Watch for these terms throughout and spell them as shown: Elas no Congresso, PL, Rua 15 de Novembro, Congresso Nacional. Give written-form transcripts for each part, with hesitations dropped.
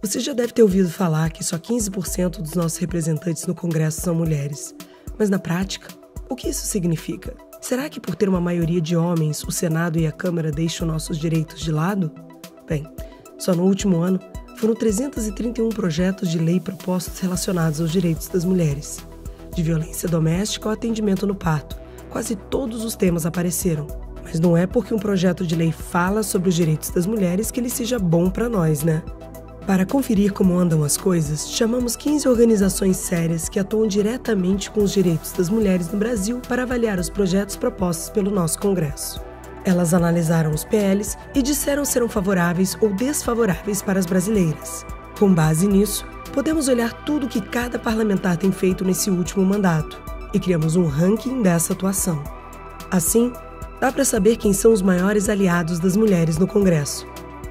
Você já deve ter ouvido falar que só 15% dos nossos representantes no Congresso são mulheres. Mas na prática, o que isso significa? Será que por ter uma maioria de homens, o Senado e a Câmara deixam nossos direitos de lado? Bem, só no último ano, foram 331 projetos de lei propostos relacionados aos direitos das mulheres. De violência doméstica ao atendimento no parto, quase todos os temas apareceram. Mas não é porque um projeto de lei fala sobre os direitos das mulheres que ele seja bom para nós, né? Para conferir como andam as coisas, chamamos 15 organizações sérias que atuam diretamente com os direitos das mulheres no Brasil para avaliar os projetos propostos pelo nosso Congresso. Elas analisaram os PLs e disseram serão favoráveis ou desfavoráveis para as brasileiras. Com base nisso, podemos olhar tudo que cada parlamentar tem feito nesse último mandato e criamos um ranking dessa atuação. Assim, dá para saber quem são os maiores aliados das mulheres no Congresso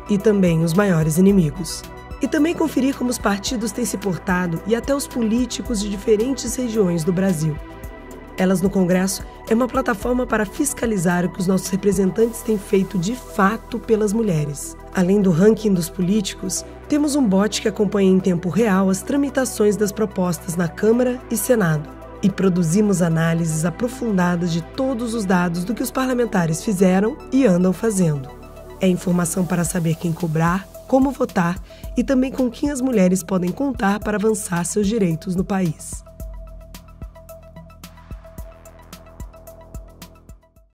e também os maiores inimigos. E também conferir como os partidos têm se portado e até os políticos de diferentes regiões do Brasil. Elas no Congresso é uma plataforma para fiscalizar o que os nossos representantes têm feito de fato pelas mulheres. Além do ranking dos políticos, temos um bot que acompanha em tempo real as tramitações das propostas na Câmara e Senado. E produzimos análises aprofundadas de todos os dados do que os parlamentares fizeram e andam fazendo. É informação para saber quem cobrar, como votar e também com quem as mulheres podem contar para avançar seus direitos no país.